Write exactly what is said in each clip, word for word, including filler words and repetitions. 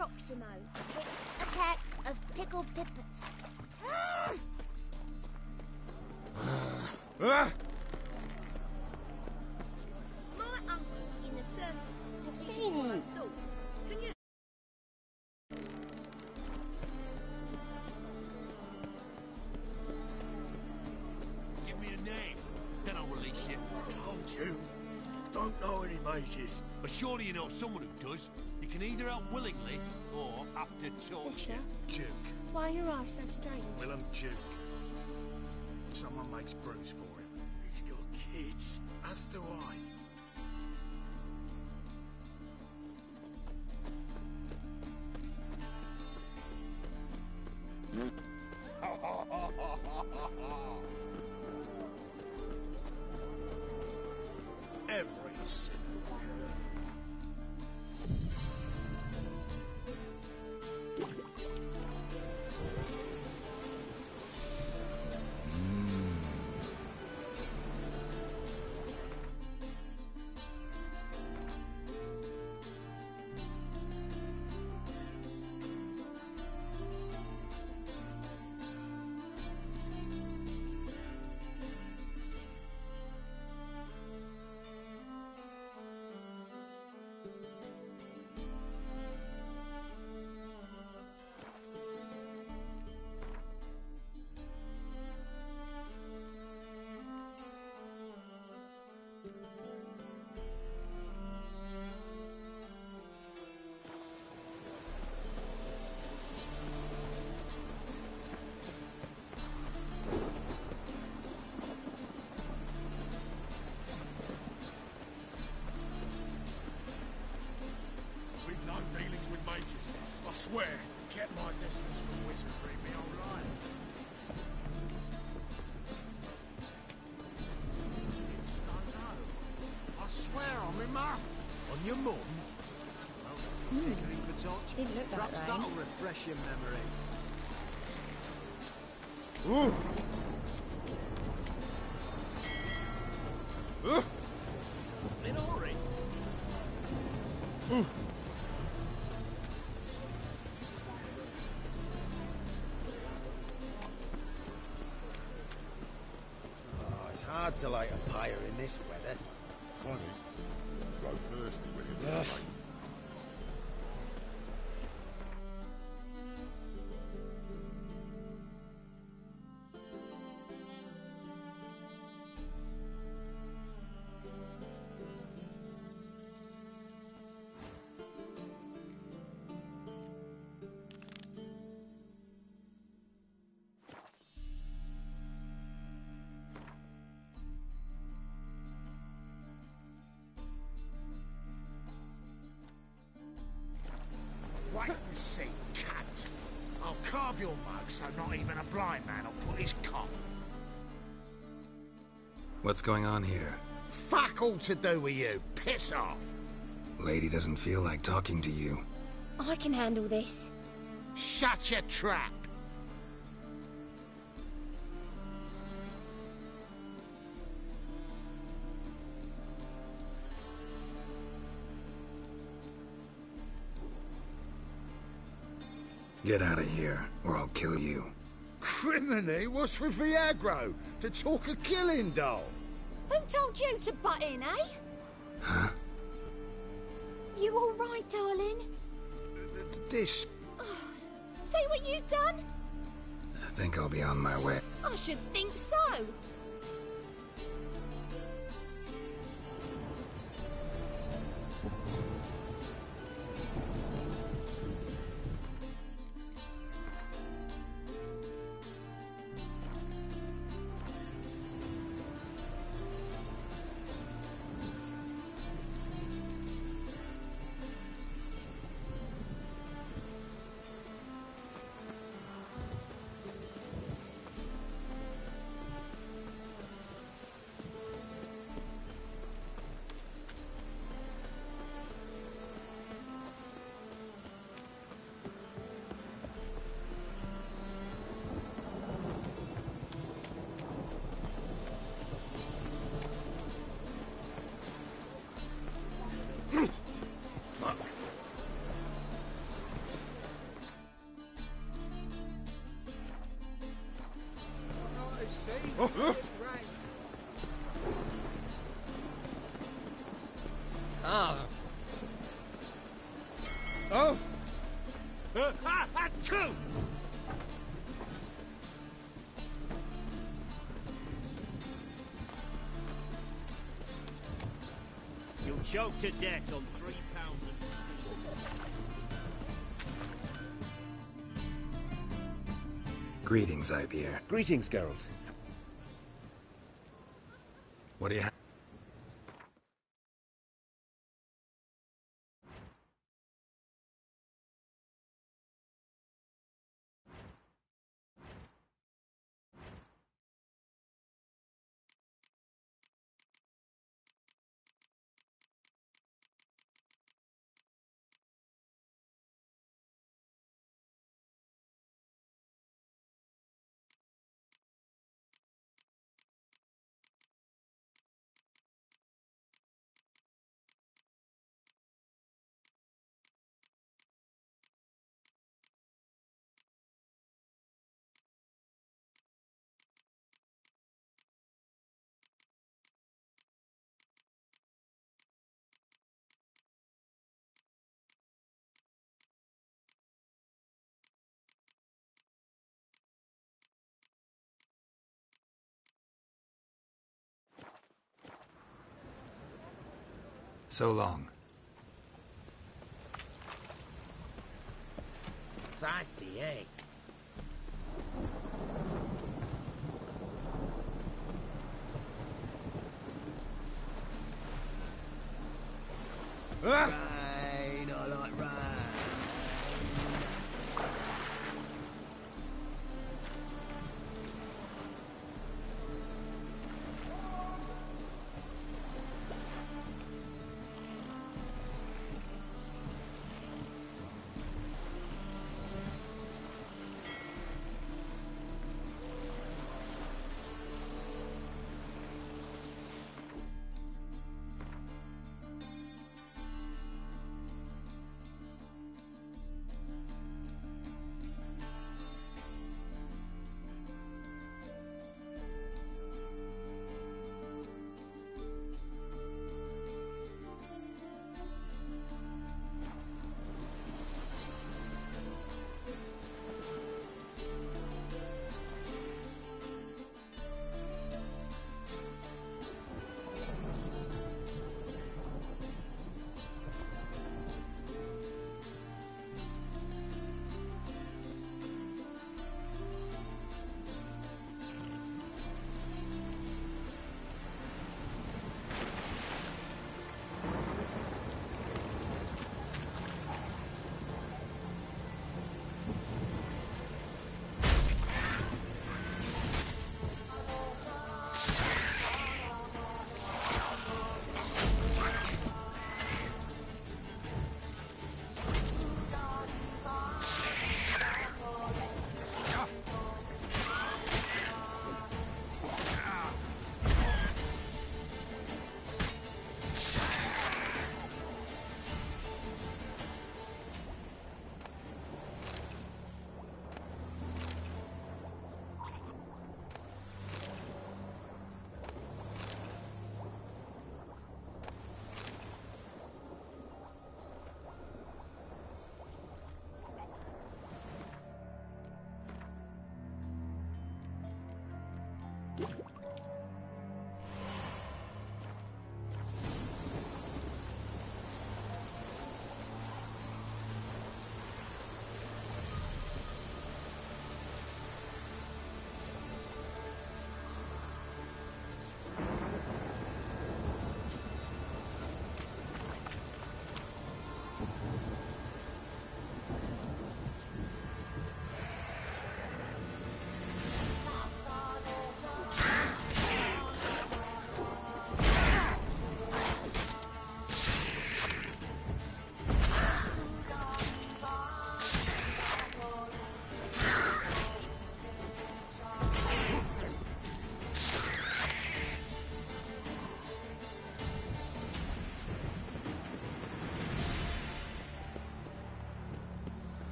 Proximo picked a pack of pickled pippets. My uncle's in the circus because he eats my swords. Can you? Give me a name, then I'll release you. I told you. Don't know any mages. But surely you know someone who does. You can either help willingly or up to torture. Duke. Why are your eyes so strange? Willem Duke. Someone makes brews for him. He's got kids. As do I. I swear, kept my distance from wizardry my whole life. I swear on me mum. On your mum? Well, mm. Take a drink for touch. Didn't look Perhaps that that'll right. refresh your memory. Ooh! Ooh! Minori! Ooh! Hard to light a pyre in this weather. Funny. You go thirsty when you're thirsty. Wait and see, cut. I'll carve your mug so not even a blind man will put his cock. What's going on here? Fuck all to do with you. Piss off. Lady doesn't feel like talking to you. I can handle this. Shut your trap. Get out of here, or I'll kill you. Criminy? What's with the aggro? To talk of killing, doll? Who told you to butt in, eh? Huh? You all right, darling? This... Oh, see what you've done? I think I'll be on my way. I should think so. Choked to death on three pounds of steel. Greetings, Ibeer. Greetings, Geralt. What do you have? So long. Feisty, eh? Ah! Rain, I like rain.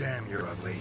Damn, you're ugly.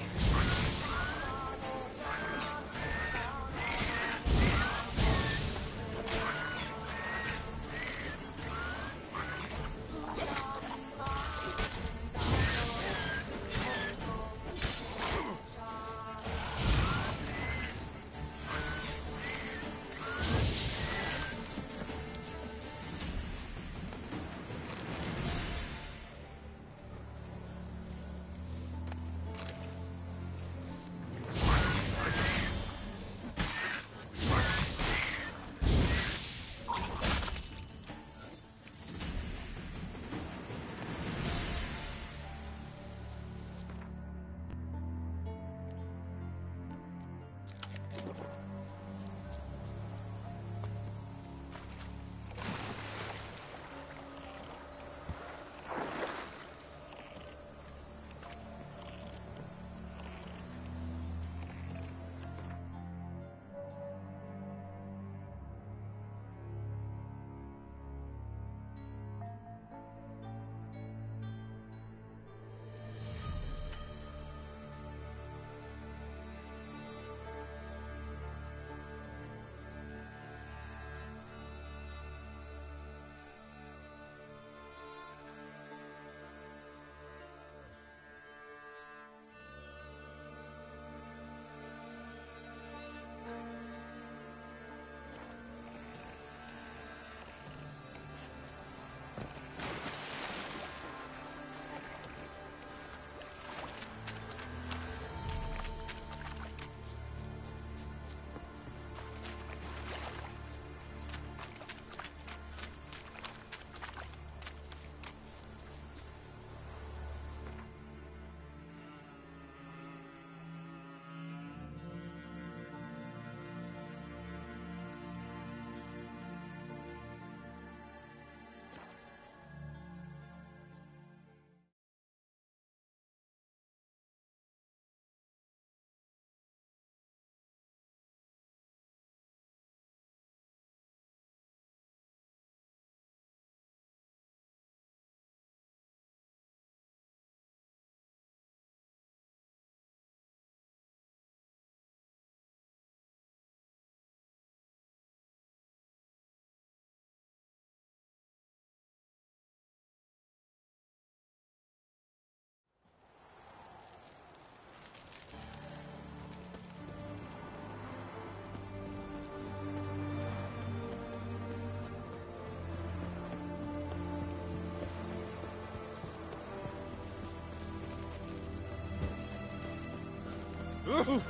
Woohoo!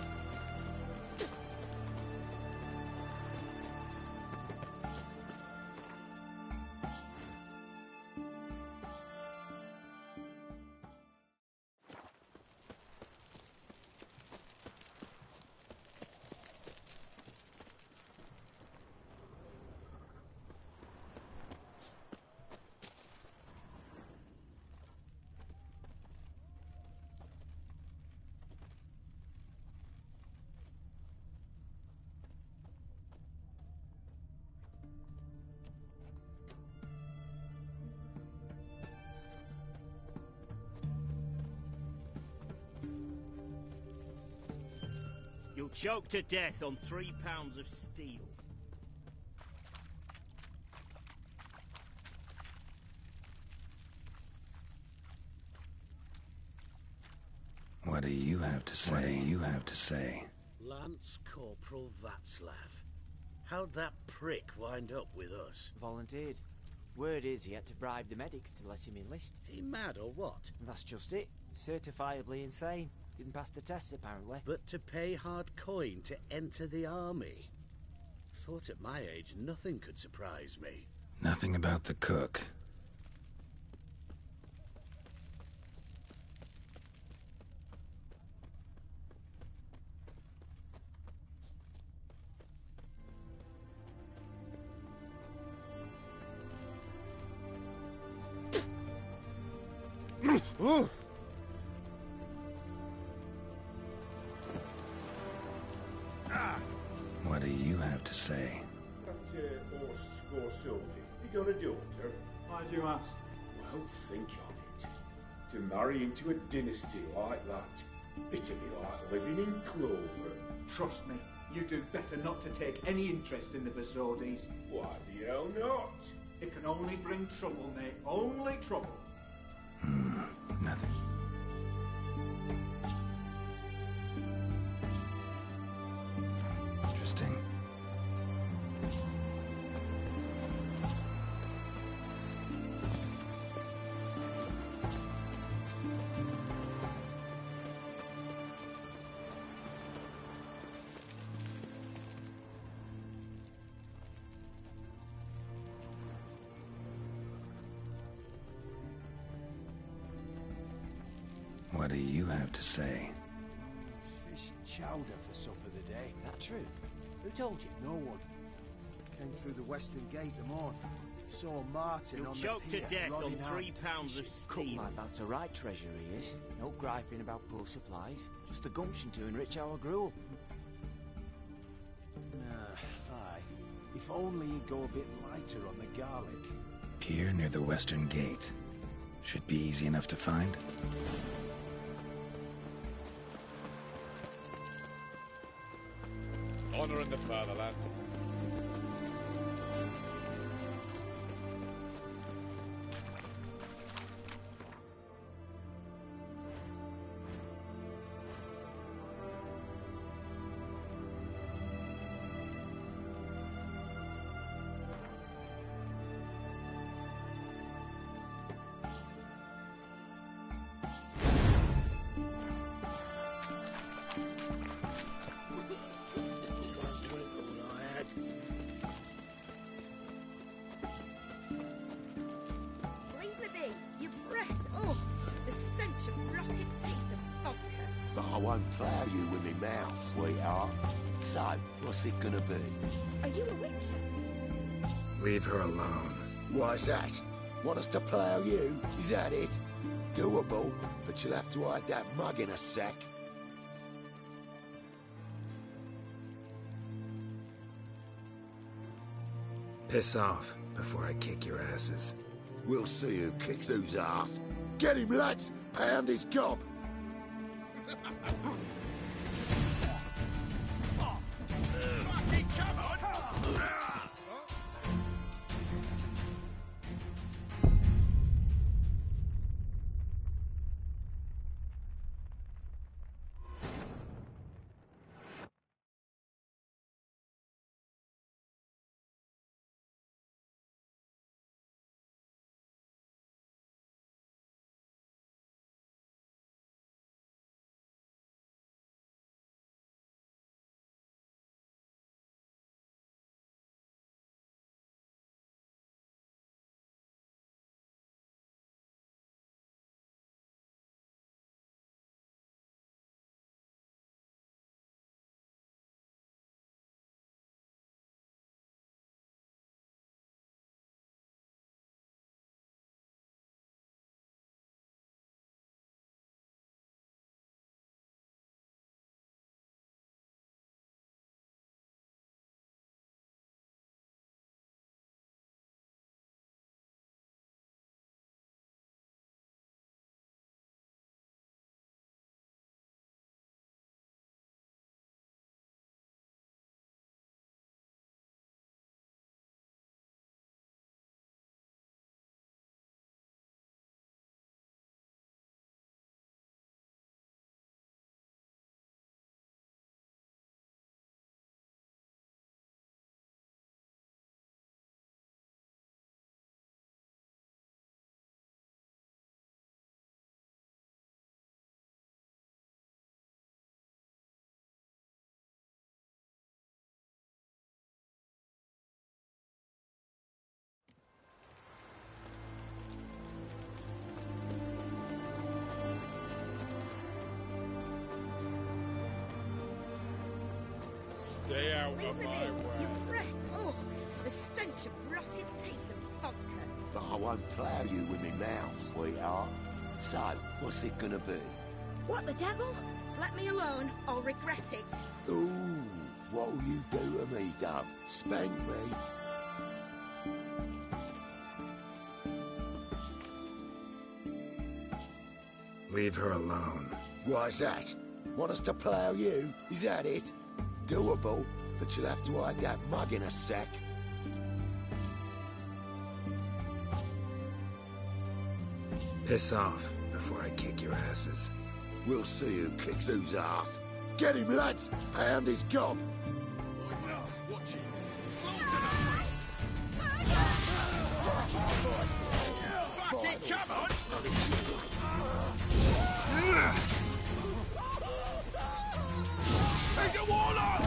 You'll choke to death on three pounds of steel. What do you have to say? What do you have to say? Lance Corporal Vatslav. How'd that prick wind up with us? Volunteered. Word is he had to bribe the medics to let him enlist. He mad or what? That's just it. Certifiably insane. Didn't pass the tests, apparently. But to pay hard coin to enter the army. Thought at my age, nothing could surprise me. Nothing about the cook. Ooh. To say. That uh, Horst Borsodi, you got a daughter? Why do you ask? Well, think on it. to marry into a dynasty like that. It'll be like living in clover. Trust me, you do better not to take any interest in the Borsodis. Why the hell not? It can only bring trouble, mate. Only trouble. Hmm, nothing. Interesting. What do you have to say? Fish chowder for supper today. That true? Who told you? No one. Came through the western gate the morning. Saw Martin You'll on the pier. Choked to death on three pounds of steam. Come on, that's a right treasure he is. No griping about poor supplies. Just the gumption to enrich our gruel. Nah, aye. If only he'd go a bit lighter on the garlic. Pier near the western gate. Should be easy enough to find. Honor in the fatherland. Plough you with me mouth, sweetheart. So, what's it gonna be? Are you a witch? Leave her alone. Why's that? Want us to plough you? Is that it? Doable, but you'll have to hide that mug in a sec. Piss off before I kick your asses. We'll see who kicks whose ass. Get him, lads! Pound his gob! Stay out Leave of my way. Your breath, oh, the stench of rotted teeth and vodka. But I won't plough you with me mouth, sweetheart. So, what's it gonna be? What the devil? Let me alone, I'll regret it. Ooh, what'll you do to me, dove? Spank me? Leave her alone. Why's that? Want us to plough you? Is that it? Doable, but you'll have to hide that mug in a sec. Piss off before I kick your asses. We'll see who kicks whose ass. Get him, lads! Pound his gob! Right now, watch him. Fucking come on! There's a wall on!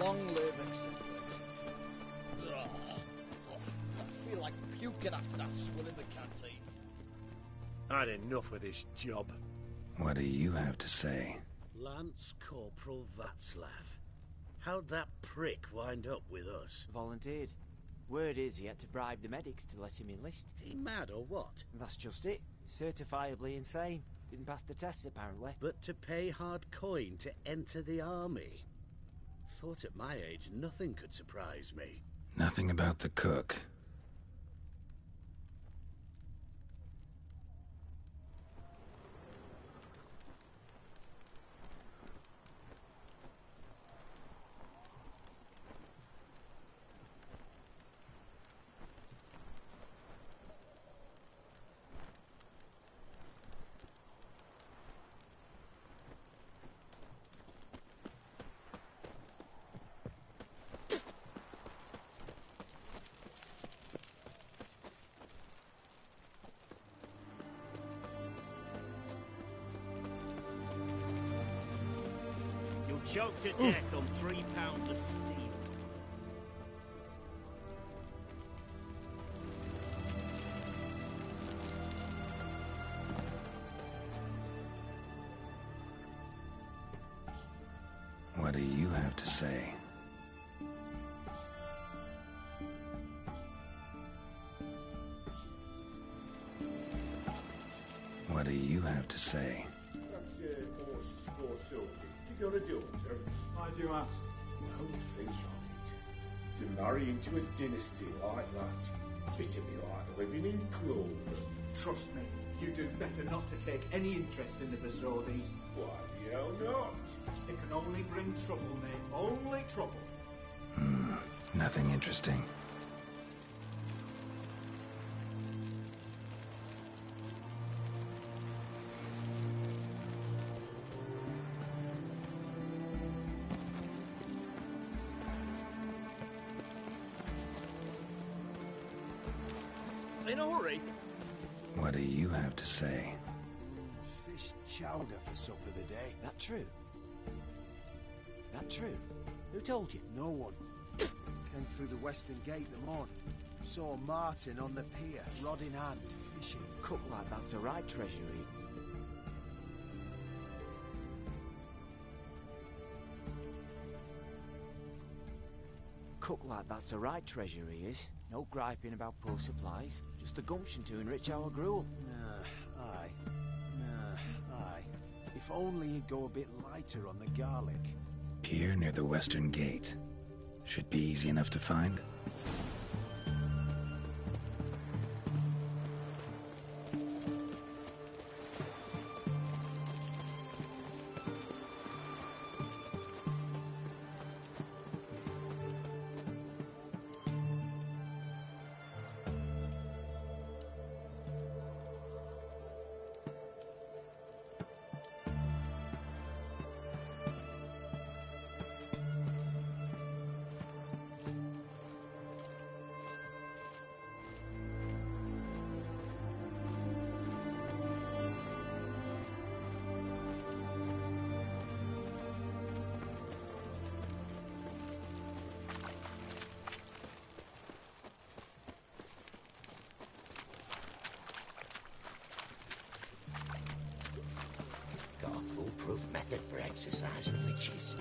Long live acceptance. I feel like puking after that swill in the canteen. I had enough of this job. What do you have to say? Lance Corporal Vatslav. How'd that prick wind up with us? Volunteered. Word is he had to bribe the medics to let him enlist. He mad or what? That's just it. Certifiably insane. Didn't pass the tests apparently. But to pay hard coin to enter the army. Thought at my age, nothing could surprise me. Nothing about the cook. Choked to death Ooh. on three pounds of steel. What do you have to say? What do you have to say? You're a daughter. Why do you ask? Well, think of it. To marry into a dynasty like that. It'd be like living in clover. Trust me, you do better not to take any interest in the Borsodis. Why the hell not? It can only bring trouble, mate. Only trouble. Hmm. Nothing interesting. Say fish chowder for supper the day. That true? That true? Who told you? No one. Came through the western gate the morning. Saw Martin on the pier, rod in hand, fishing. Cook like that's a right treasury. Cook like that's a right treasury is. No griping about poor supplies. Just the gumption to enrich our gruel. If only he'd go a bit lighter on the garlic. Pier near the western gate. Should be easy enough to find. method for exercising witches.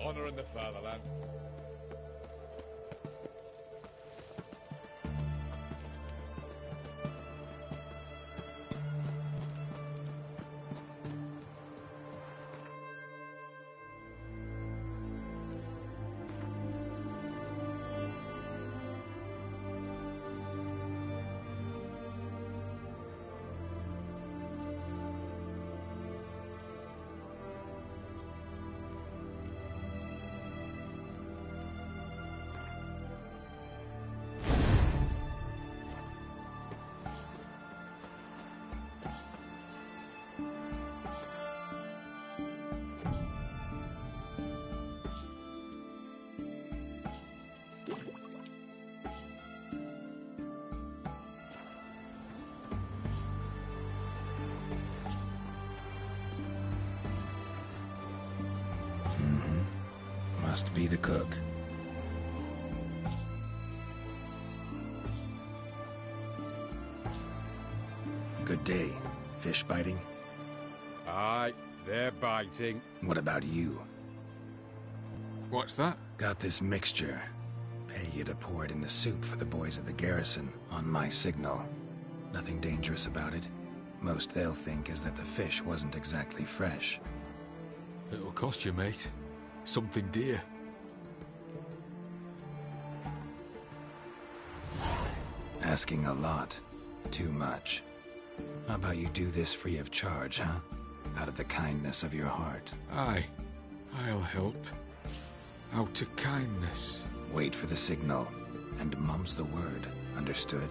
Honor in the fatherland. Must be the cook. Good day. Fish biting? Aye, they're biting. What about you? What's that? Got this mixture. Pay you to pour it in the soup for the boys of the garrison, on my signal. Nothing dangerous about it. Most they'll think is that the fish wasn't exactly fresh. It'll cost you, mate. Something dear. Asking a lot. Too much. How about you do this free of charge, huh? Out of the kindness of your heart. Aye. I'll help. Out of kindness. Wait for the signal, and mum's the word. Understood?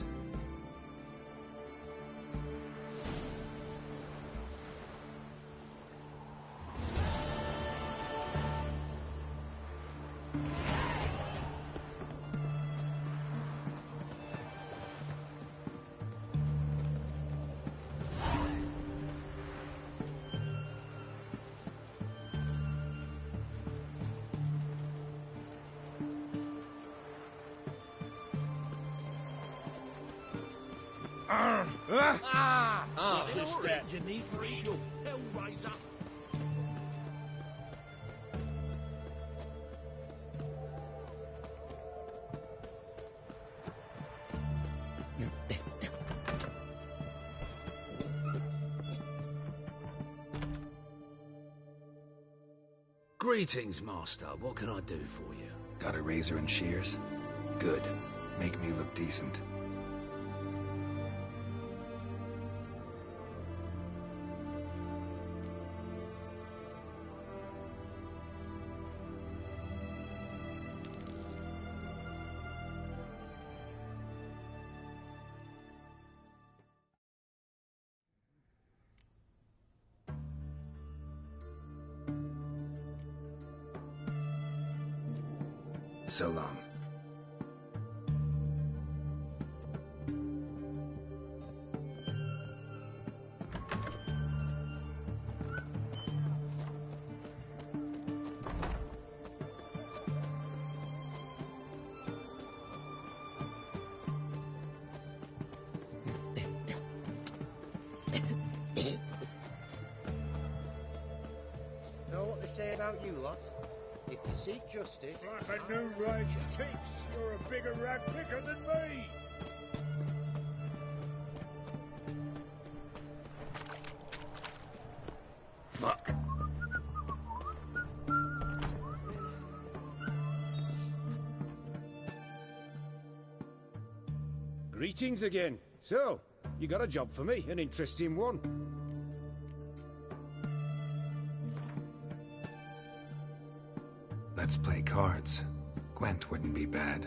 Greetings, Master. What can I do for you? Got a razor and shears? Good. Make me look decent. So long. Know what they say about you lot? If you seek justice... Like a new-raised teach, you're a bigger rag picker than me! Fuck. Greetings again. So, you got a job for me, an interesting one. Let's play cards. Gwent wouldn't be bad.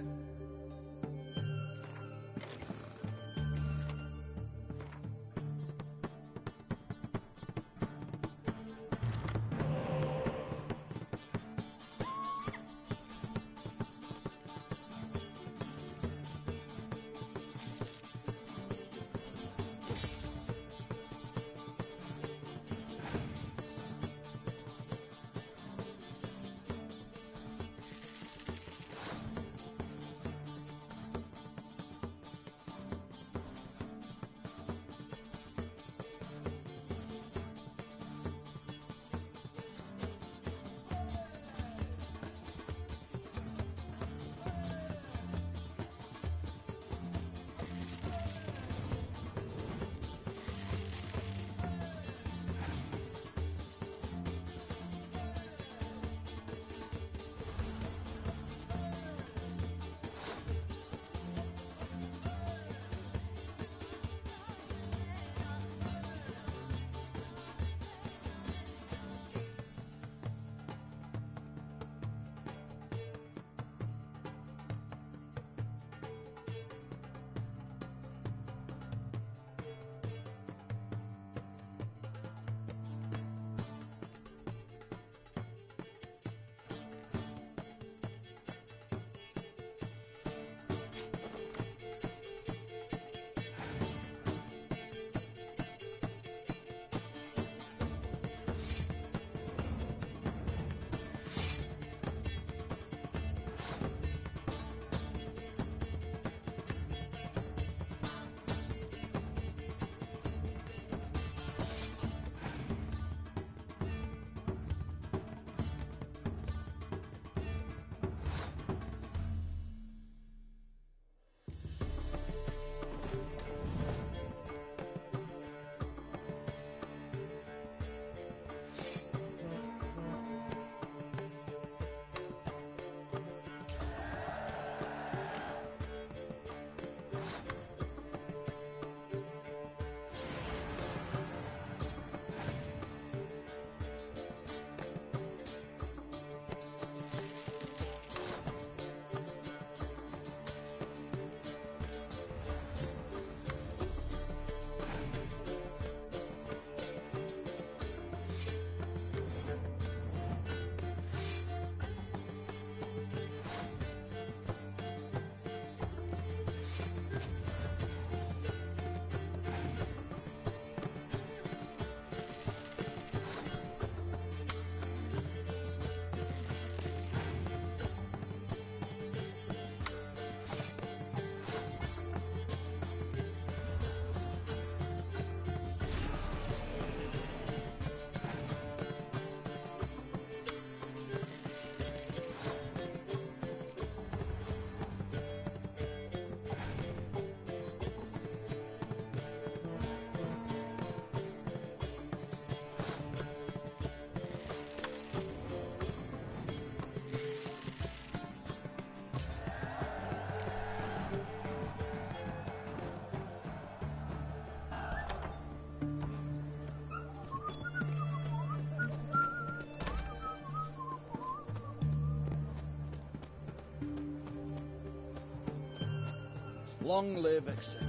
Long live, et cetera.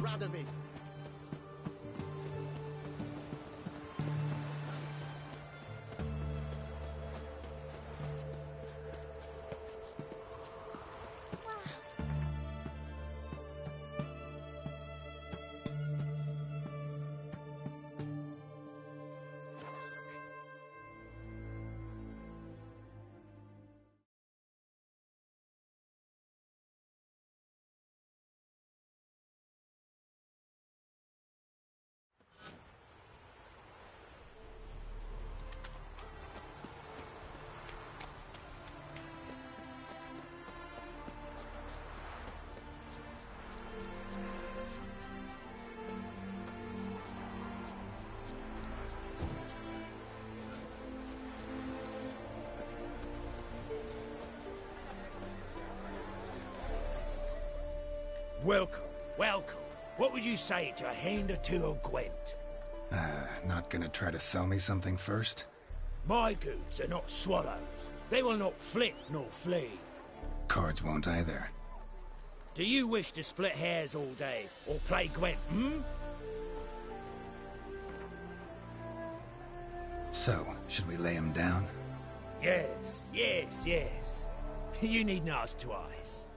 Radovid. Welcome, welcome. What would you say to a hand or two of Gwent? Uh, not gonna try to sell me something first? My goods are not swallows. They will not flit nor flee. Cards won't either. Do you wish to split hairs all day, or play Gwent, hmm? So, should we lay him down? Yes, yes, yes. You needn't ask twice.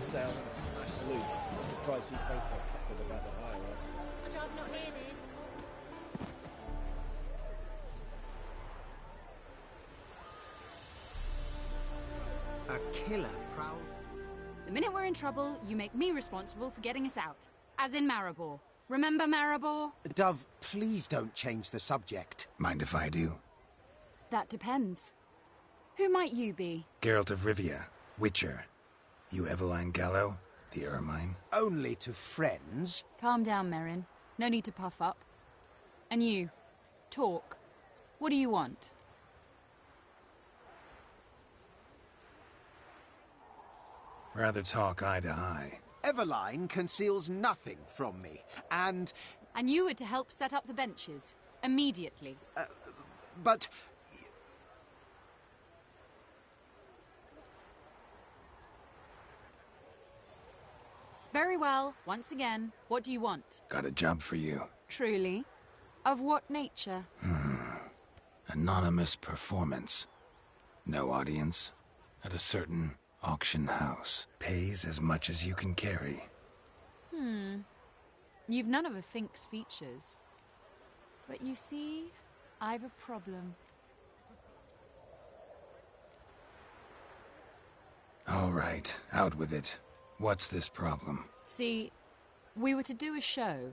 assailants. I salute you. That's the price you pay for a couple about the highway. I'd rather not hear this. A killer prowls. The minute we're in trouble, you make me responsible for getting us out. As in Maribor. Remember Maribor? Dove, please don't change the subject. Mind if I do? That depends. Who might you be? Geralt of Rivia, Witcher. You Eveline Gallo, the Ermine. Only to friends. Calm down, Merrin. No need to puff up. And you, talk. What do you want? Rather talk eye to eye. Eveline conceals nothing from me, and... And you were to help set up the benches. Immediately. Uh, but... Very well. Once again, what do you want? Got a job for you. Truly? Of what nature? Hmm. Anonymous performance. No audience. At a certain... auction house. Pays as much as you can carry. Hmm. You've none of a Fink's features. But you see, I've a problem. All right, out with it. What's this problem? See, we were to do a show.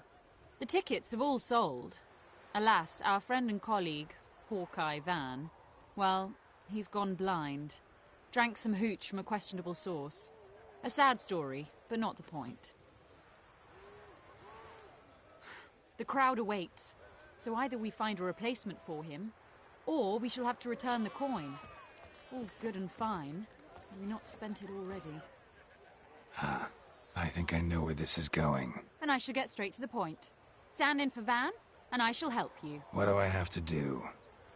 The tickets have all sold. Alas, our friend and colleague, Hawkeye Van, well, he's gone blind. Drank some hooch from a questionable source. A sad story, but not the point. The crowd awaits, so either we find a replacement for him, or we shall have to return the coin. All good and fine. Have we not spent it already? Ah, I think I know where this is going. And I shall get straight to the point. Stand in for Van, and I shall help you. What do I have to do?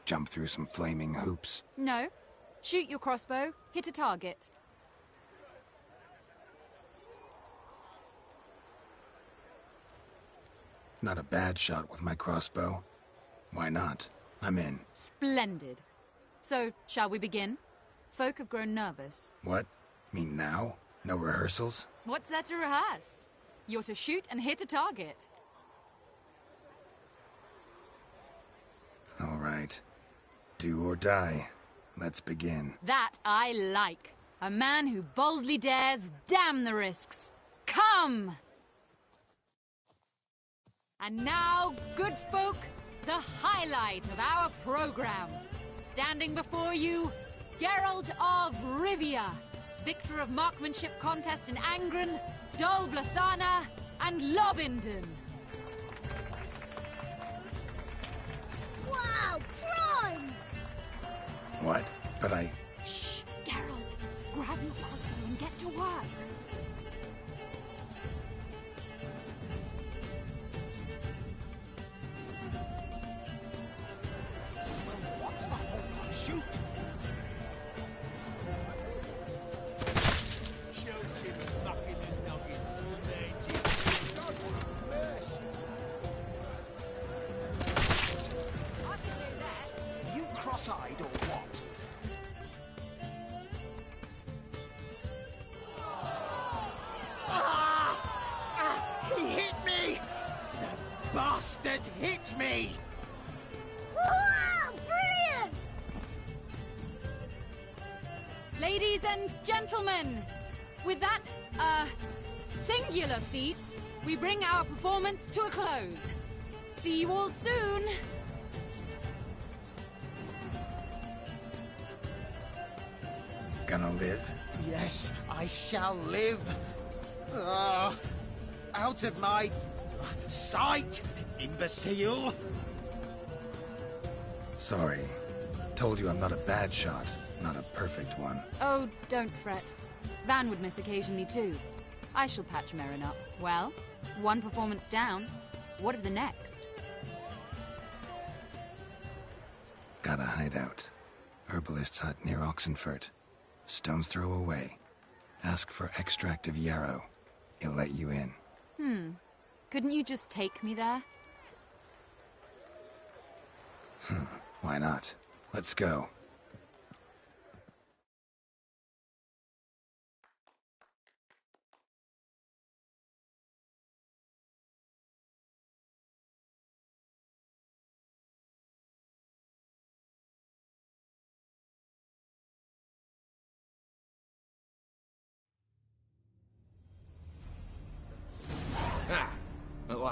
Jump through some flaming hoops? No. Shoot your crossbow, hit a target. Not a bad shot with my crossbow. Why not? I'm in. Splendid. So, shall we begin? Folk have grown nervous. What? Mean now? No rehearsals? What's there to rehearse? You're to shoot and hit a target. All right. Do or die. Let's begin. That I like. A man who boldly dares, damn the risks. Come! And now, good folk, the highlight of our program. Standing before you, Geralt of Rivia, victor of marksmanship contest in Angren, Dolblathana, and Lobindon. Wow, prime! What? But I... Shh! Geralt! Grab your crossbow and get to work! Well, what's the hold-up? Shoot! Shoot him, snuck in the nugget! There, Jesus! God's mercy! I can do that! Are you cross-eyed or what? Bastard hit me! Woohoo! Brilliant! Ladies and gentlemen, with that, uh, singular feat, we bring our performance to a close. See you all soon! Gonna live? Yes, I shall live! Uh, out of my... sight, imbecile! Sorry. Told you I'm not a bad shot, not a perfect one. Oh, don't fret. Van would miss occasionally too. I shall patch Merrin up. Well, one performance down. What of the next? Gotta hide out. Herbalist's hut near Oxenfurt. Stone's throw away. Ask for extract of yarrow. He'll let you in. Hmm. Couldn't you just take me there? Hmm, why not? Let's go.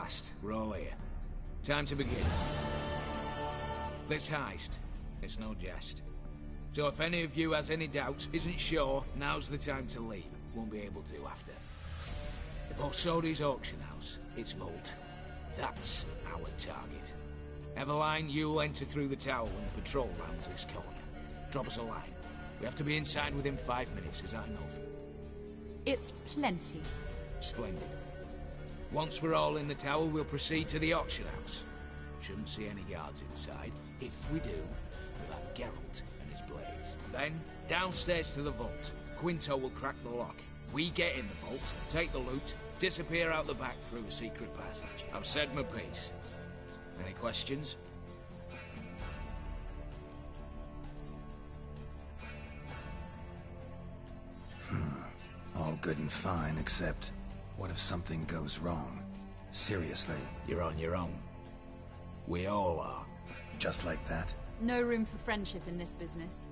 blast. We're all here. Time to begin. This heist, it's no jest. So if any of you has any doubts, isn't sure, now's the time to leave. Won't be able to after. The Borsodi's auction house, its vault. That's our target. Eveline, you'll enter through the tower when the patrol rounds this corner. Drop us a line. We have to be inside within five minutes, as I know. It's plenty. Splendid. Once we're all in the tower, we'll proceed to the auction house. Shouldn't see any guards inside. If we do, we'll have Geralt and his blades. Then, downstairs to the vault. Quinto will crack the lock. We get in the vault, take the loot, disappear out the back through a secret passage. I've said my piece. Any questions? All good and fine, except what if something goes wrong? Seriously. You're on your own. We all are. Just like that? No room for friendship in this business.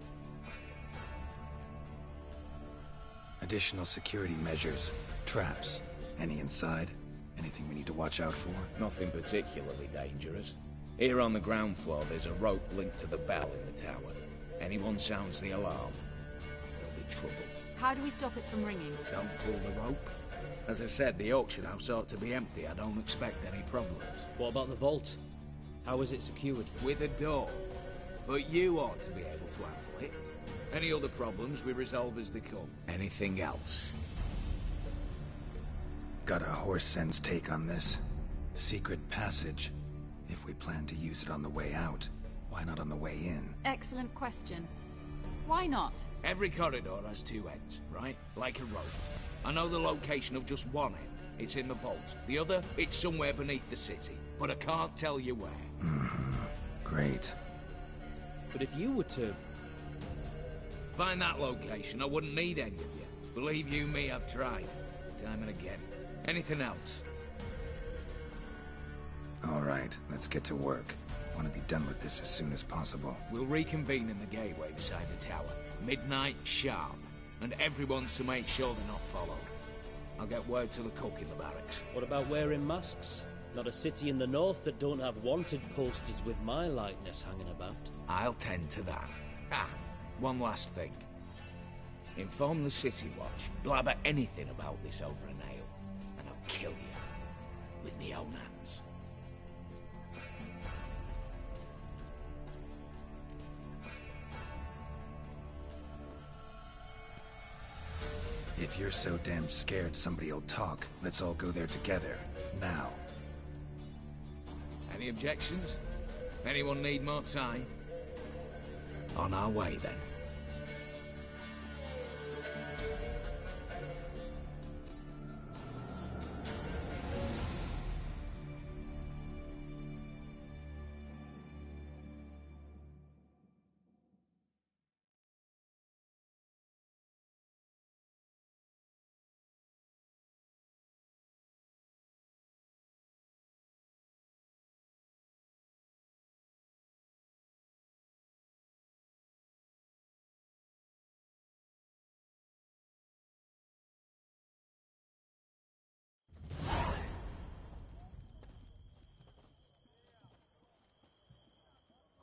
Additional security measures. Traps. Any inside? Anything we need to watch out for? Nothing particularly dangerous. Here on the ground floor, there's a rope linked to the bell in the tower. Anyone sounds the alarm, there'll be trouble. How do we stop it from ringing? Don't pull the rope. As I said, the auction house ought to be empty. I don't expect any problems. What about the vault? How is it secured? With a door. But you ought to be able to handle it. Any other problems, we resolve as they come. Anything else? Got a horse sense take on this. Secret passage. If we plan to use it on the way out, why not on the way in? Excellent question. Why not? Every corridor has two ends, right? Like a rope. I know the location of just one end. It's in the vault. The other, it's somewhere beneath the city. But I can't tell you where. Mm-hmm. Great. But if you were to find that location, I wouldn't need any of you. Believe you me, I've tried. Time and again. Anything else? All right, let's get to work. Want to be done with this as soon as possible. We'll reconvene in the gateway beside the tower. Midnight sharp. And everyone's to make sure they're not followed. I'll get word to the cook in the barracks. What about wearing masks? Not a city in the north that don't have wanted posters with my likeness hanging about. I'll tend to that. Ah, one last thing. Inform the City Watch. Blabber anything about this over a nail. And I'll kill you. With my own hands. If you're so damn scared somebody'll talk, let's all go there together. Now. Any objections? Anyone need more time? On our way, then.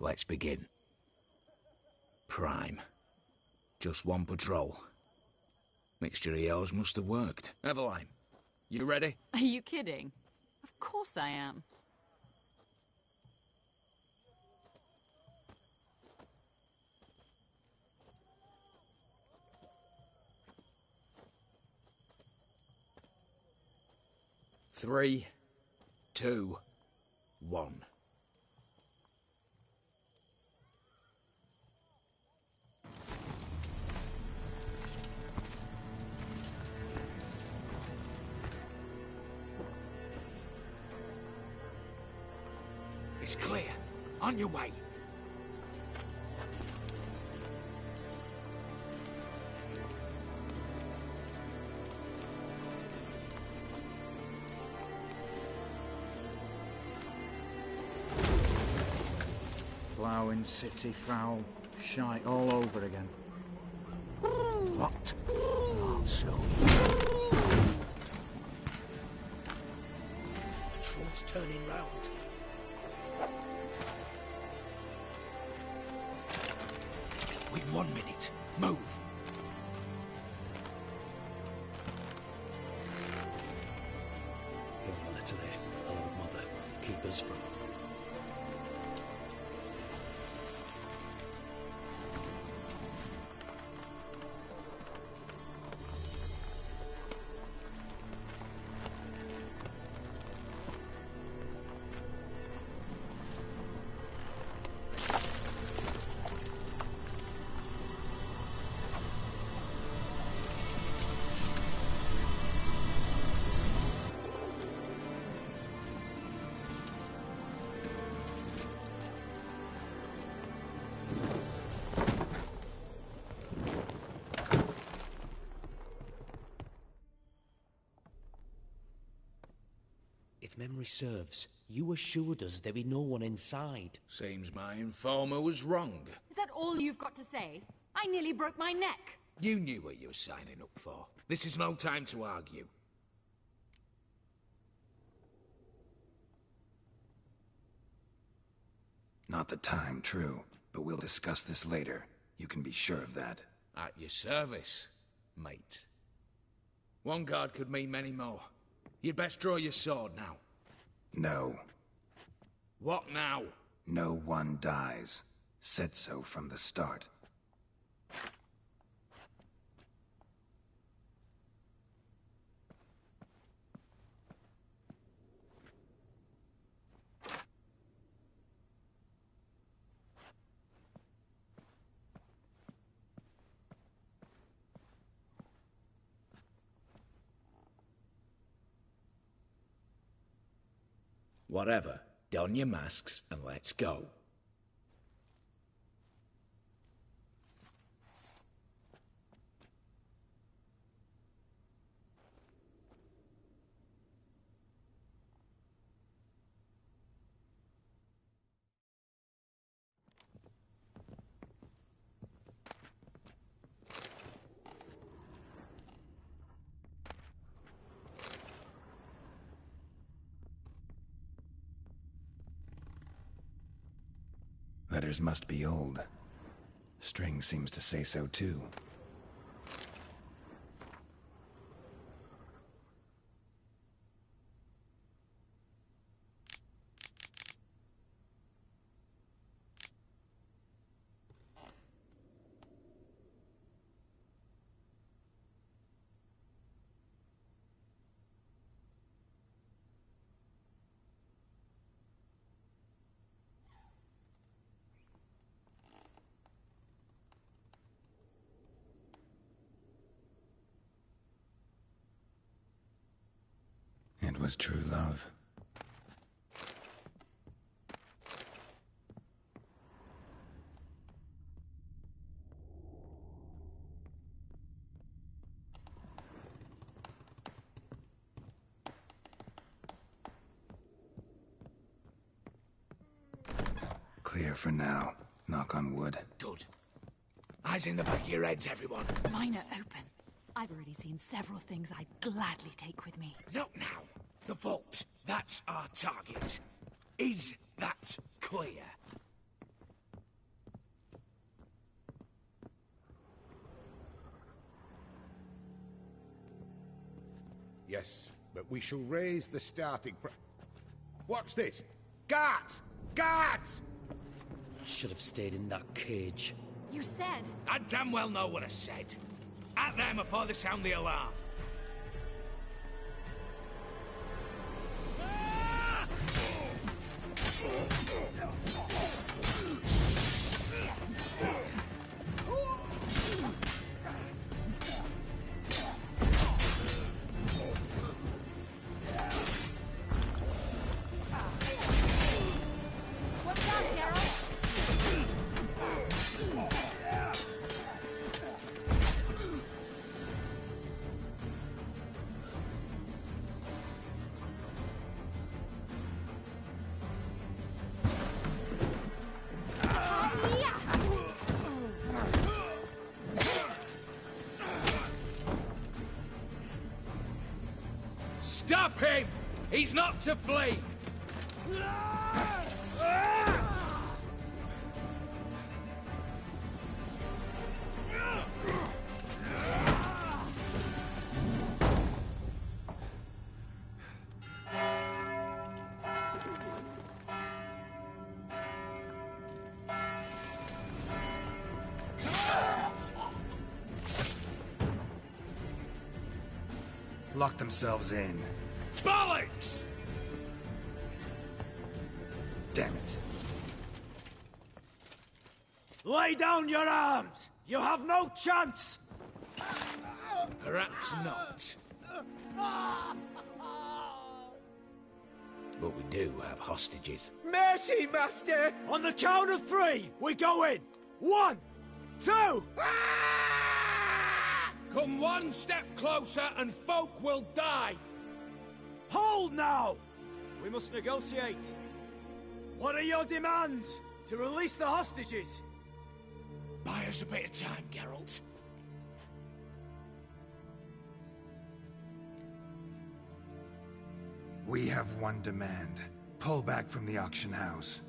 Let's begin. Prime. Just one patrol. Mixture of yours must have worked. Eveline, you ready? Are you kidding? Of course I am. Three, two, one. It's clear. On your way. Plowing city foul. Shite all over again. Locked. Not so. Trust. turning round. We've one minute. Move. Your letter there, our mother, keep us from. Memory serves, you assured us there be no one inside. Seems my informer was wrong. Is that all you've got to say? I nearly broke my neck. You knew what you were signing up for. This is no time to argue. Not the time, true, but we'll discuss this later. You can be sure of that. At your service, mate. One guard could mean many more. You'd best draw your sword now. No. What now? No one dies. Said so from the start. Whatever. Don your masks and let's go. Letters must be old. String seems to say so too. It was true love. Clear for now. Knock on wood. Good. Eyes in the back of your heads, everyone. Mine are open. I've already seen several things I'd gladly take with me. Look now. The vault. That's our target. Is that clear? Yes, but we shall raise the starting pr- Watch this! Guards! Guards! I should have stayed in that cage. You said... I damn well know what I said. At them before they sound the alarm. Stop him! He's not to flee! Lock themselves in. Bollocks! Damn it. Lay down your arms! You have no chance! Perhaps not. But we do have hostages. Mercy, Master! On the count of three, we go in! One! Two! Come one step closer and folk will die! Hold now! We must negotiate. What are your demands? To release the hostages? Buy us a bit of time, Geralt. We have one demand. Pull back from the auction house.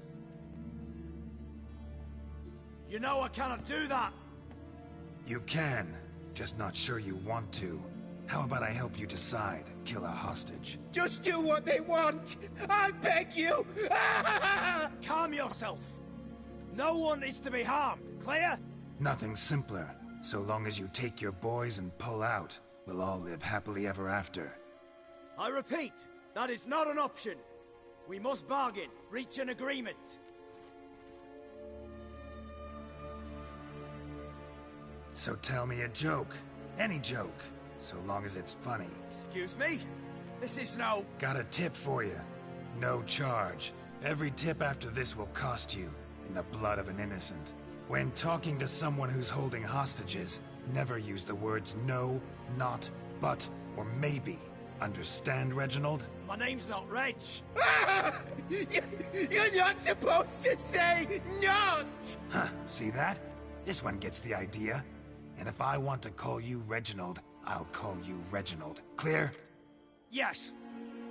You know I cannot do that! You can. Just not sure you want to. How about I help you decide? Kill a hostage. Just do what they want! I beg you! Calm yourself. No one is to be harmed, clear? Nothing simpler. So long as you take your boys and pull out, we'll all live happily ever after. I repeat, that is not an option. We must bargain, reach an agreement. So tell me a joke. Any joke. So long as it's funny. Excuse me? This is no... Got a tip for you. No charge. Every tip after this will cost you, in the blood of an innocent. When talking to someone who's holding hostages, never use the words no, not, but, or maybe. Understand, Reginald? My name's not Reg. You're not supposed to say not! Huh, see that? This one gets the idea. And if I want to call you Reginald, I'll call you Reginald. Clear? Yes.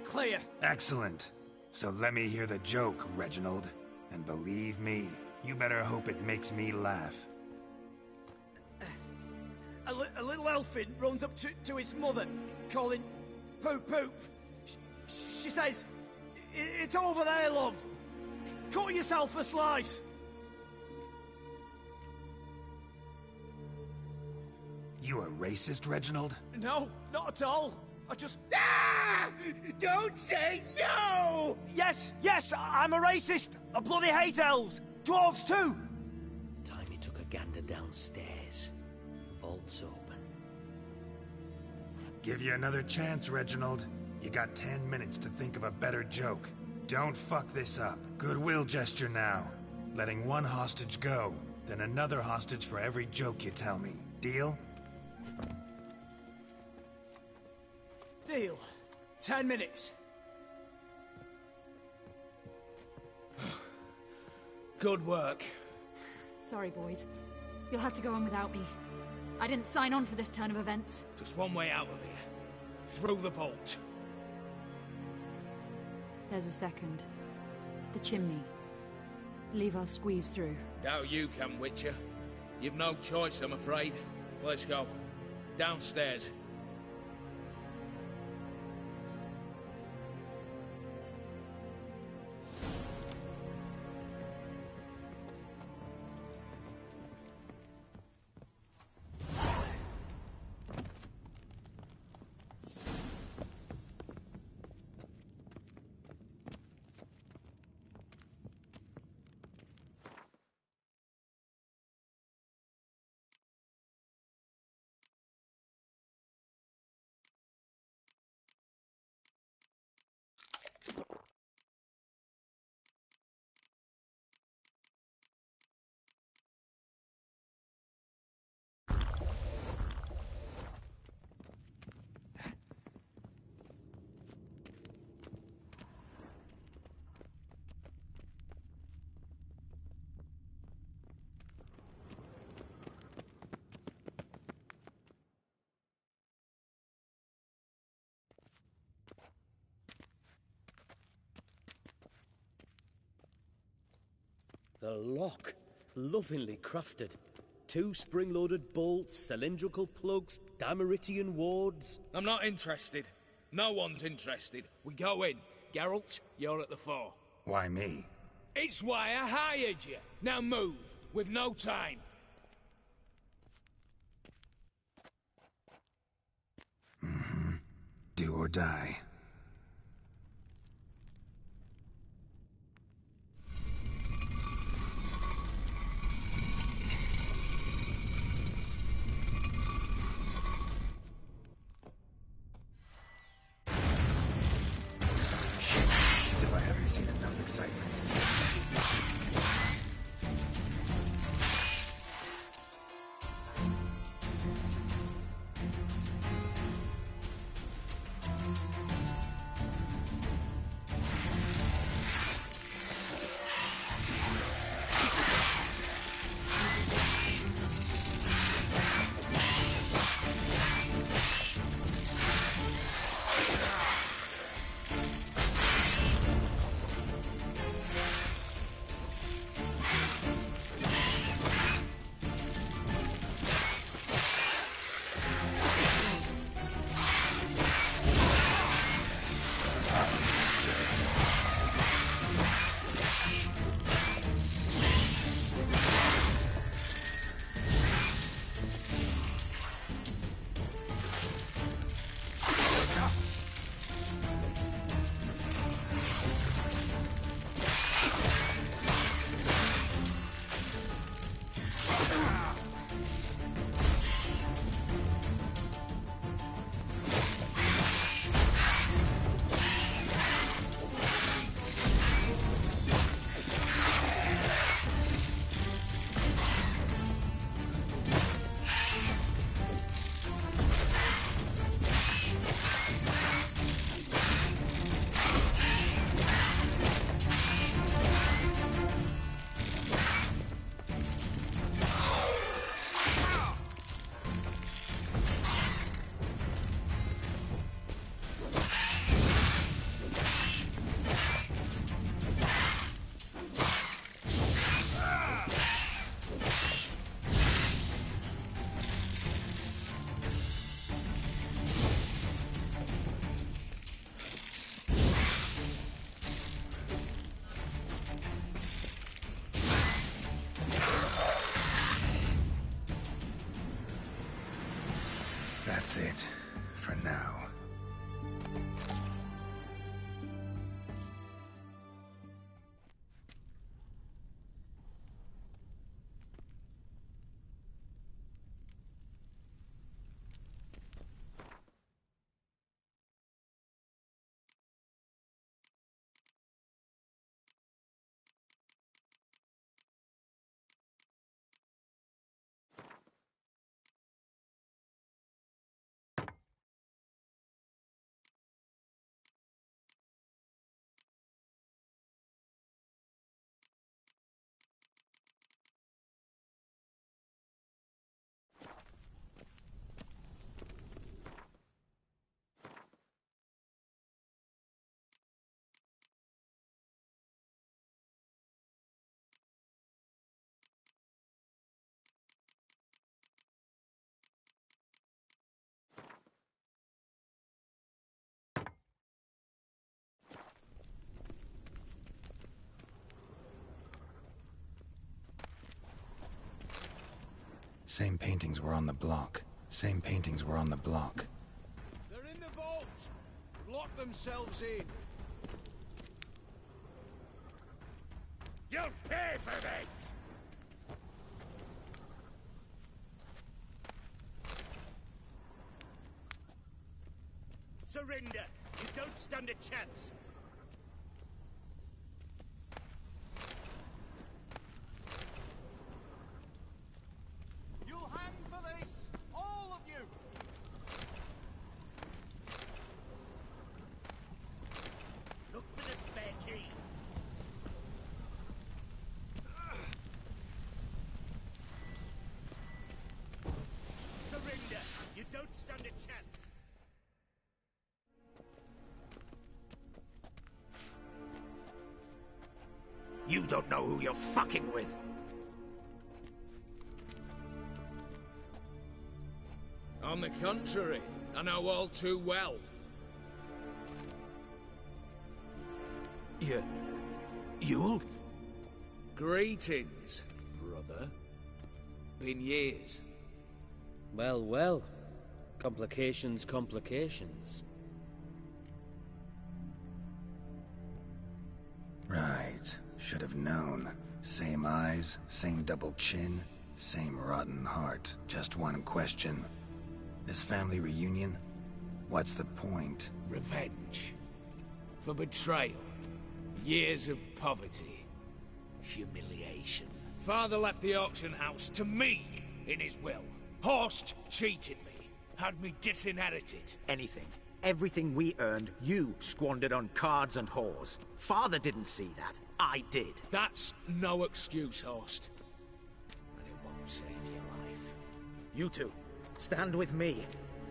Clear. Excellent. So let me hear the joke, Reginald. And believe me, you better hope it makes me laugh. A, li a little elfin runs up to, to his mother, calling, "Poop, poop." Sh she says, "It's over there, love. Cut yourself a slice." You a racist, Reginald? No, not at all. I just... Ah! Don't say no! Yes, yes, I'm a racist. I bloody hate elves. Dwarves, too. Time he took a gander downstairs. Vault's open. Give you another chance, Reginald. You got ten minutes to think of a better joke. Don't fuck this up. Goodwill gesture now. Letting one hostage go, then another hostage for every joke you tell me. Deal? Deal. Ten minutes. Good work. Sorry, boys. You'll have to go on without me. I didn't sign on for this turn of events. Just one way out of here. Through the vault. There's a second. The chimney. Believe I'll squeeze through. Doubt you can, Witcher. You've no choice, I'm afraid. Let's go. Downstairs. The lock. Lovingly crafted. Two spring-loaded bolts, cylindrical plugs, Dameritian wards. I'm not interested. No one's interested. We go in. Geralt, you're at the fore. Why me? It's why I hired you. Now move. We've no time. Mm-hmm. Do or die. That's it, for now. Same paintings were on the block. Same paintings were on the block. They're in the vault! Lock themselves in! You'll pay for this! Surrender! You don't stand a chance! You don't know who you're fucking with. On the contrary, I know all too well. Yeah. Ewald? Greetings, brother. Been years. Well, well. Complications, complications. Right. Should have known. Same eyes, same double chin, same rotten heart. Just one question. This family reunion? What's the point? Revenge. For betrayal. Years of poverty. Humiliation. Father left the auction house to me in his will. Horst cheated me. Had me disinherited. Anything. Everything we earned, you squandered on cards and whores. Father didn't see that. I did. That's no excuse, Horst. And it won't save your life. You two, stand with me.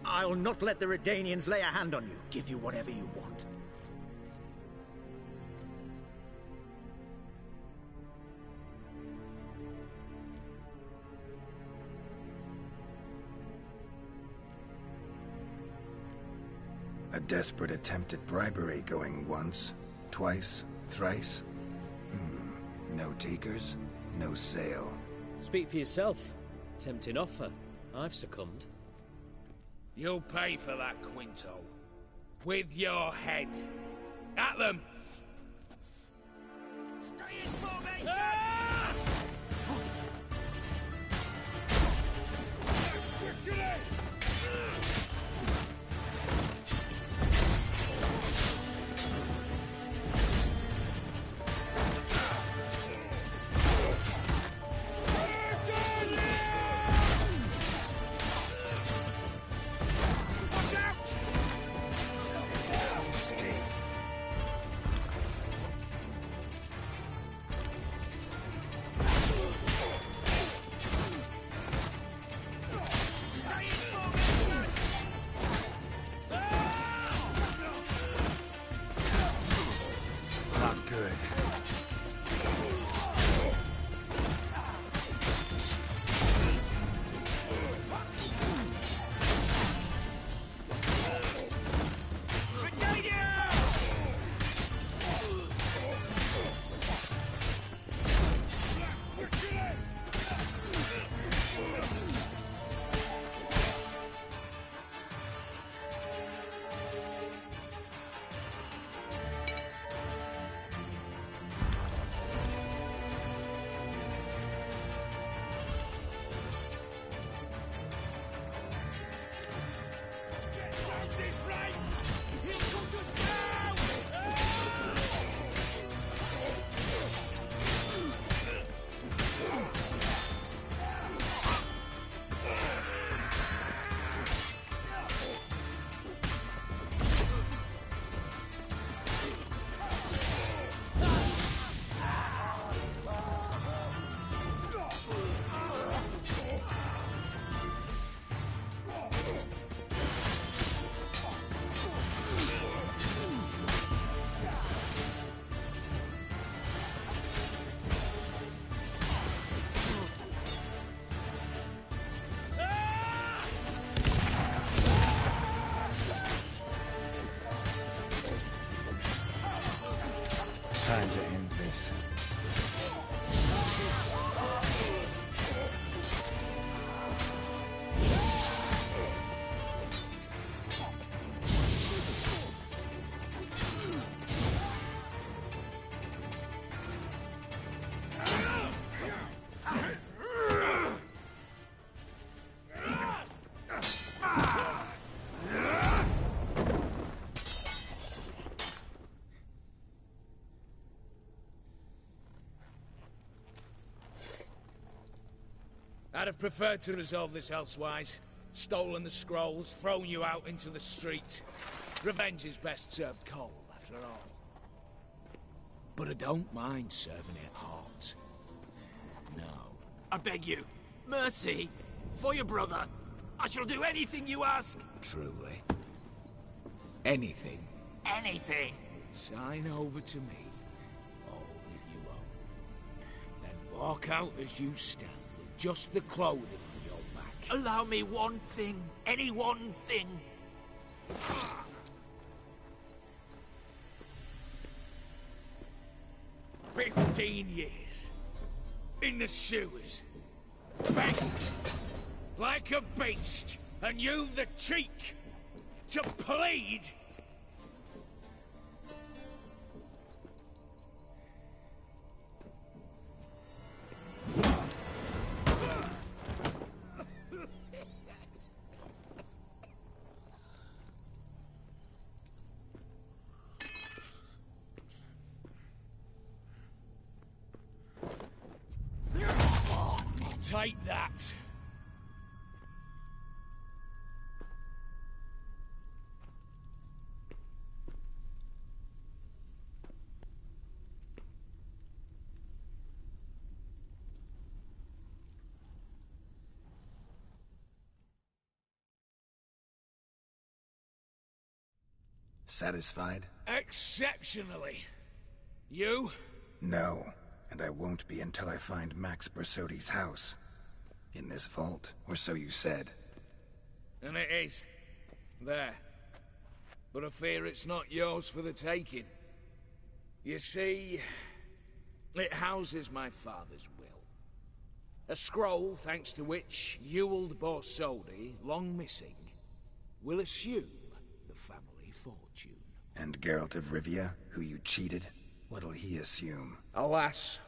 I'll not let the Redanians lay a hand on you. Give you whatever you want. A desperate attempt at bribery going once, twice, thrice. Hmm. No takers, no sale. Speak for yourself. Tempting offer. I've succumbed. You'll pay for that, Quinto. With your head. At them! Stay in formation! Ah! I'd have preferred to resolve this elsewise. Stolen the scrolls, thrown you out into the street. Revenge is best served cold, after all. But I don't mind serving it hot. No. I beg you, mercy, for your brother. I shall do anything you ask. Truly. Anything. Anything. Sign over to me all that you own. Walk out as you stand, with just the clothing on your back. Allow me one thing, any one thing. Fifteen years. In the sewers. Bang! Like a beast, and you've the cheek to plead! Take that! Satisfied? Exceptionally. You? No, and I won't be until I find Max Borsodi's house. In this vault, or so you said. And it is. There. But I fear it's not yours for the taking. You see, it houses my father's will. A scroll, thanks to which Ewald Borsodi, long missing, will assume the family fortune. And Geralt of Rivia, who you cheated, what'll he assume? Alas.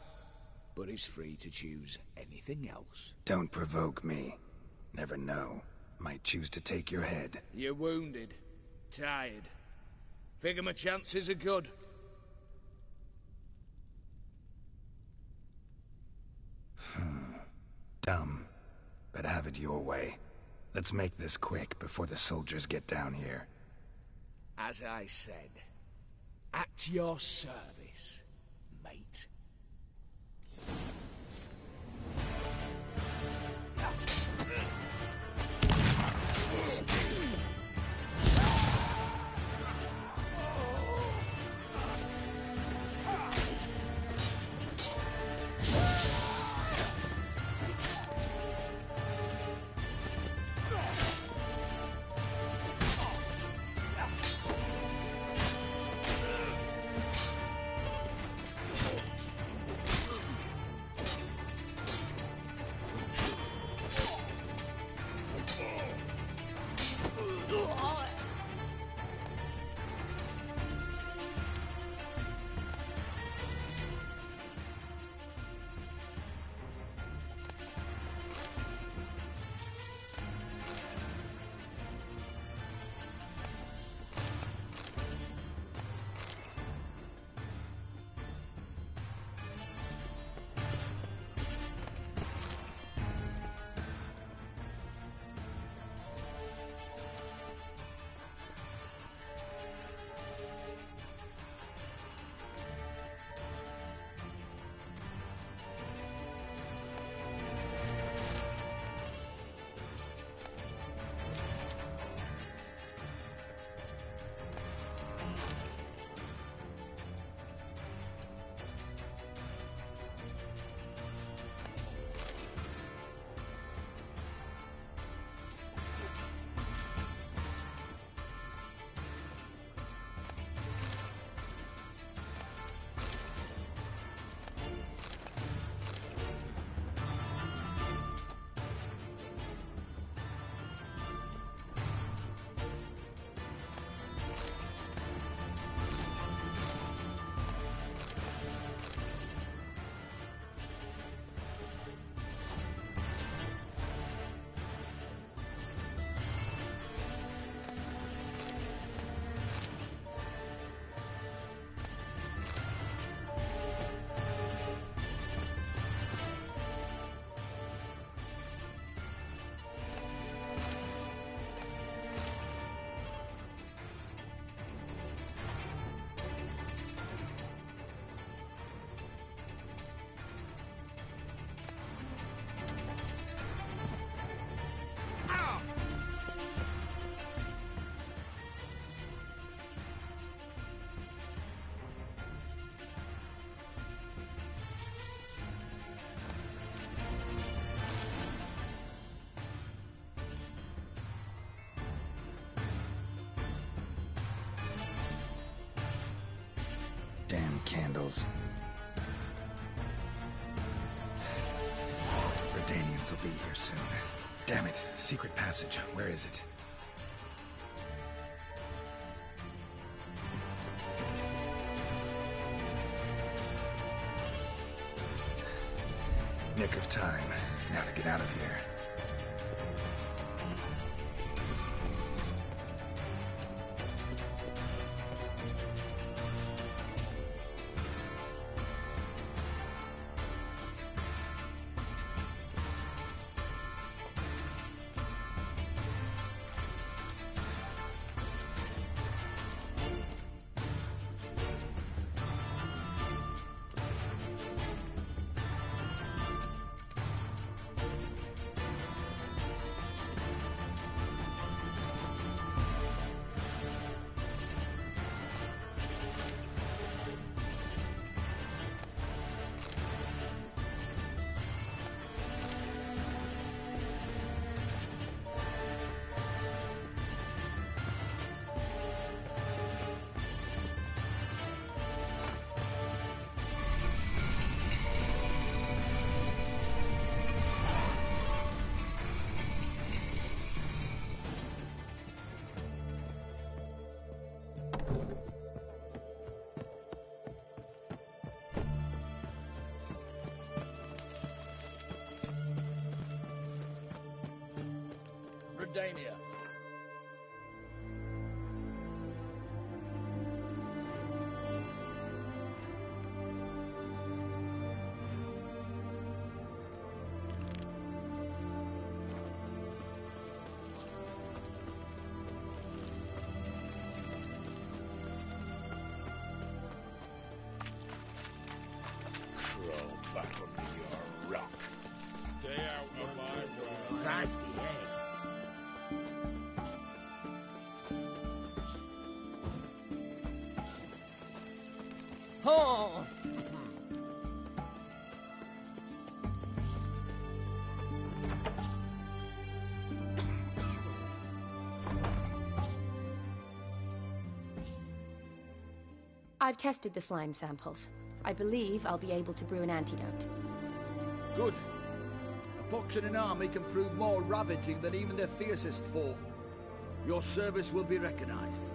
But he's free to choose anything else. Don't provoke me. Never know. Might choose to take your head. You're wounded. Tired. Figure my chances are good. Hmm. Dumb. But have it your way. Let's make this quick before the soldiers get down here. As I said, at your service, mate. candles. Redanians will be here soon. Damn it. Secret passage. Where is it? Nick of time. Now to get out of here. Damia. I've tested the slime samples. I believe I'll be able to brew an antidote. Good. A Poxian army can prove more ravaging than even their fiercest foe. Your service will be recognized.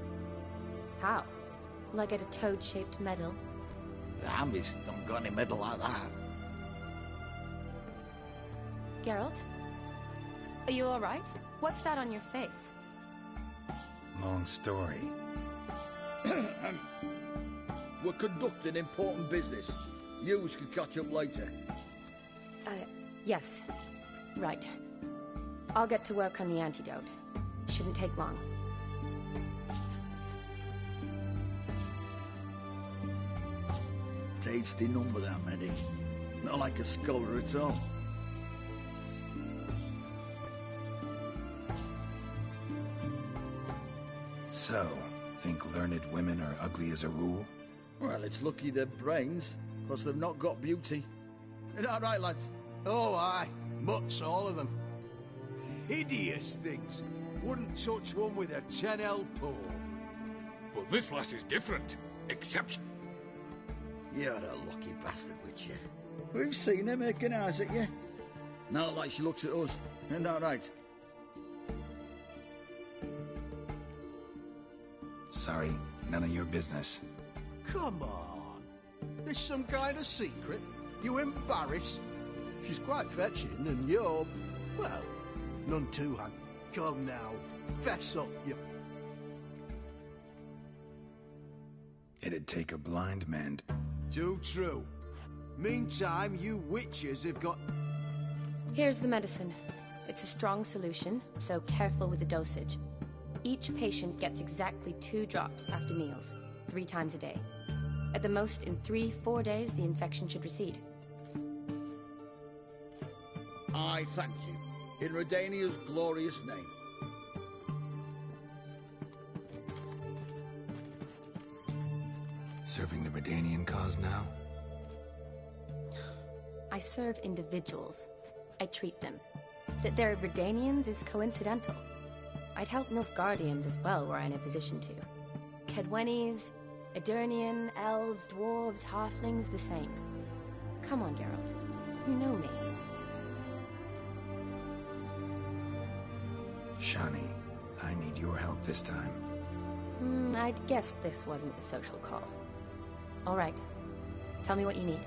How? Will I get a toad-shaped medal? The Hambies don't got any medal like that. Geralt? Are you alright? What's that on your face? Long story. We're conducting important business. Yous can catch up later. Uh, yes. Right. I'll get to work on the antidote. Shouldn't take long. Tasty number, that medic. Not like a scholar at all. So, think learned women are ugly as a rule? Well, it's lucky they're brains, because they've not got beauty. Isn't that right, lads? Oh, aye. Mutts, all of them. Hideous things. Wouldn't touch one with a ten L pole. But this lass is different. Except... You're a lucky bastard, with you. We've seen her making eyes at you. Not like she looks at us. Isn't that right? Sorry, none of your business. Come on. There's some kind of secret. You embarrassed. She's quite fetching, and you're, well, none too handy. Come now, fess up, you... It'd take a blind man. Too true. Meantime, you witches have got... Here's the medicine. It's a strong solution, so careful with the dosage. Each patient gets exactly two drops after meals, three times a day. At the most, in three, four days, the infection should recede. I thank you, in Redania's glorious name. Serving the Redanian cause now? I serve individuals. I treat them. That there are Redanians is coincidental. I'd help Nilfgaardians as well were I in a position to. Kedwenis, Edirnian, elves, dwarves, halflings, the same. Come on, Geralt. You know me. Shani, I need your help this time. Mm, I'd guess this wasn't a social call. All right. Tell me what you need.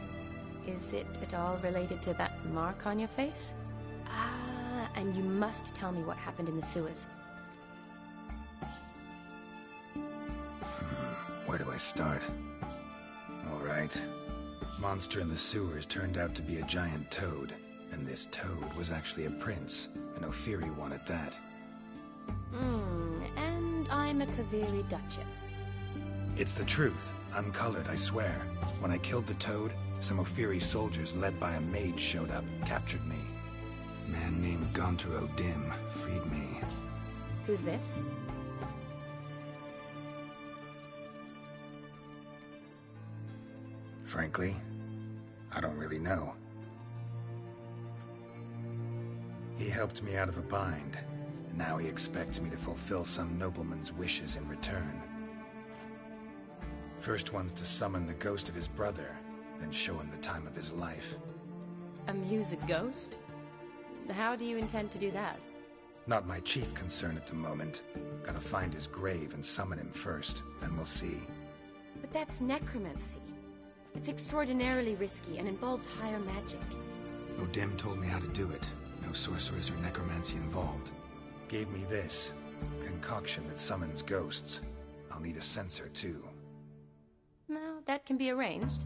Is it at all related to that mark on your face? Ah, and you must tell me what happened in the sewers. Hmm, where do I start? All right. Monster in the sewers turned out to be a giant toad, and this toad was actually a prince, and Ophiri wanted that. Hmm, and I'm a Kaviri duchess. It's the truth. Uncolored, I swear. When I killed the toad, some Ophiri soldiers led by a mage showed up, captured me. A man named Gontoro Odim freed me. Who's this? Frankly, I don't really know. He helped me out of a bind, and now he expects me to fulfill some nobleman's wishes in return. First one's to summon the ghost of his brother, then show him the time of his life. Amuse a ghost? How do you intend to do that? Not my chief concern at the moment. Gotta find his grave and summon him first, then we'll see. But that's necromancy. It's extraordinarily risky and involves higher magic. Odim told me how to do it. No sorcerers or necromancy involved. Gave me this concoction that summons ghosts. I'll need a censer too. That can be arranged.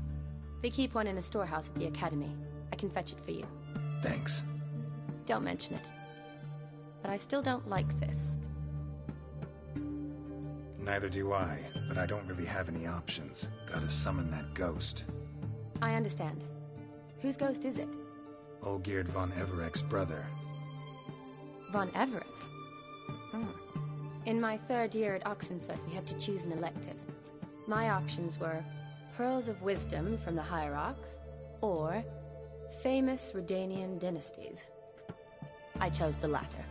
They keep one in a storehouse at the academy. I can fetch it for you. Thanks. Don't mention it. But I still don't like this. Neither do I, but I don't really have any options. Gotta summon that ghost. I understand. Whose ghost is it? Olgierd Von Everec's brother. Von Everec? Hmm. In my third year at Oxenfurt, we had to choose an elective. My options were Pearls of Wisdom from the Hierarchs, or Famous Redanian Dynasties. I chose the latter.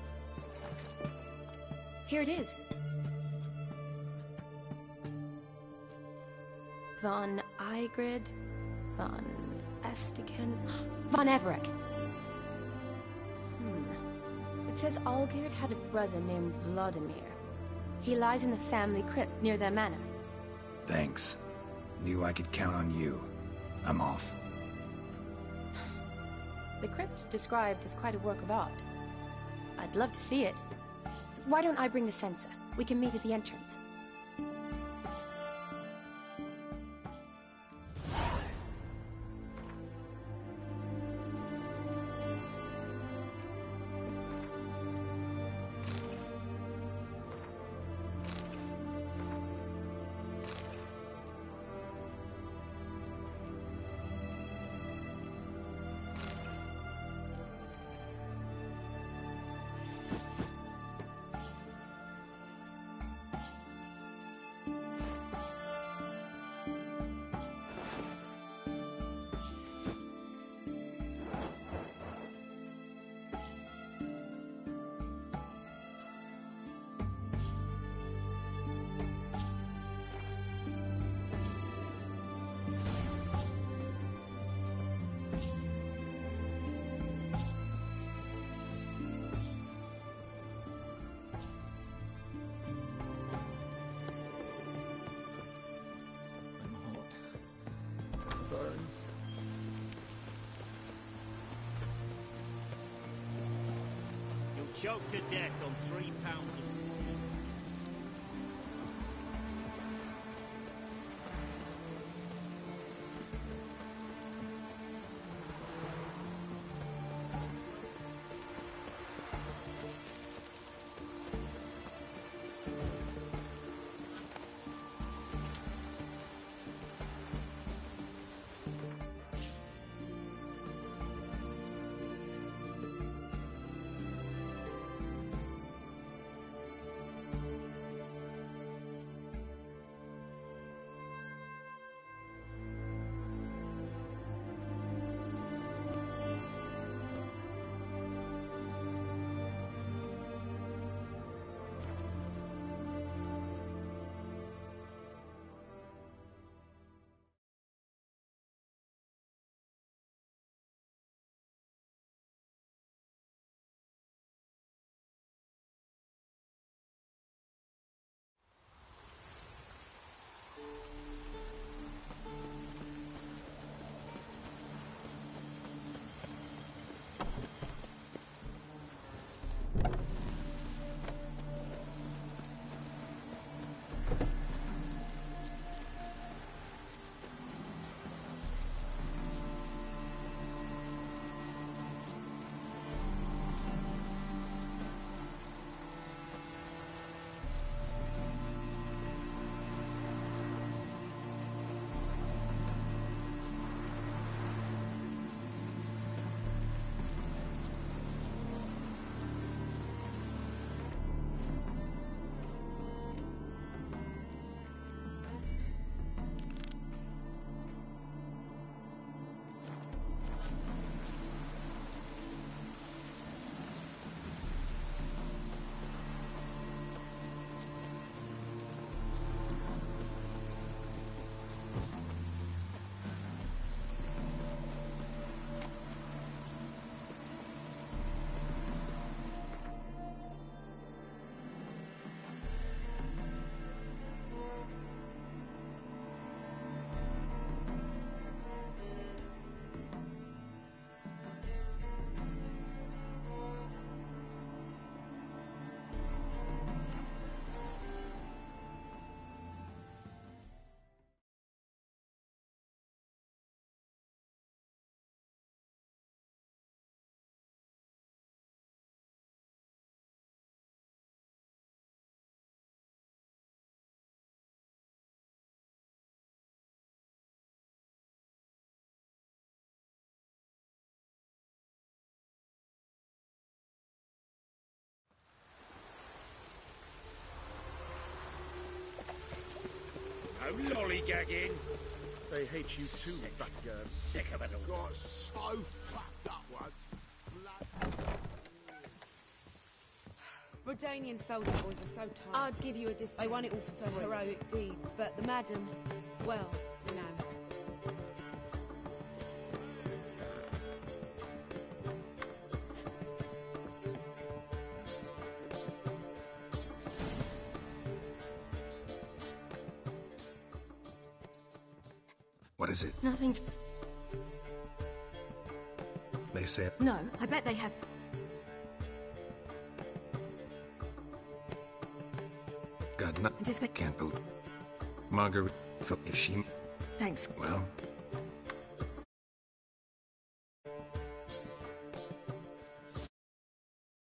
Here it is. Von Igrid, Von Estikin, Von Everec. Hmm. It says Olgierd had a brother named Vladimir. He lies in the family crypt near their manor. Thanks. Knew I could count on you. I'm off. The crypt's described as quite a work of art. I'd love to see it. Why don't I bring the censer? We can meet at the entrance. Choked to death on three pounds of steel. lollygagging. They hate you too, Batgirl. Sick of it all. Got so fucked up once. Redanian soldier boys are so tired. I'd give you a discount. I won it all for heroic deeds, but the madam, well, you know. What is it? Nothing. To... They said. No, I bet they have. God, no. And if they can't build Margaret, if she. Thanks. Well.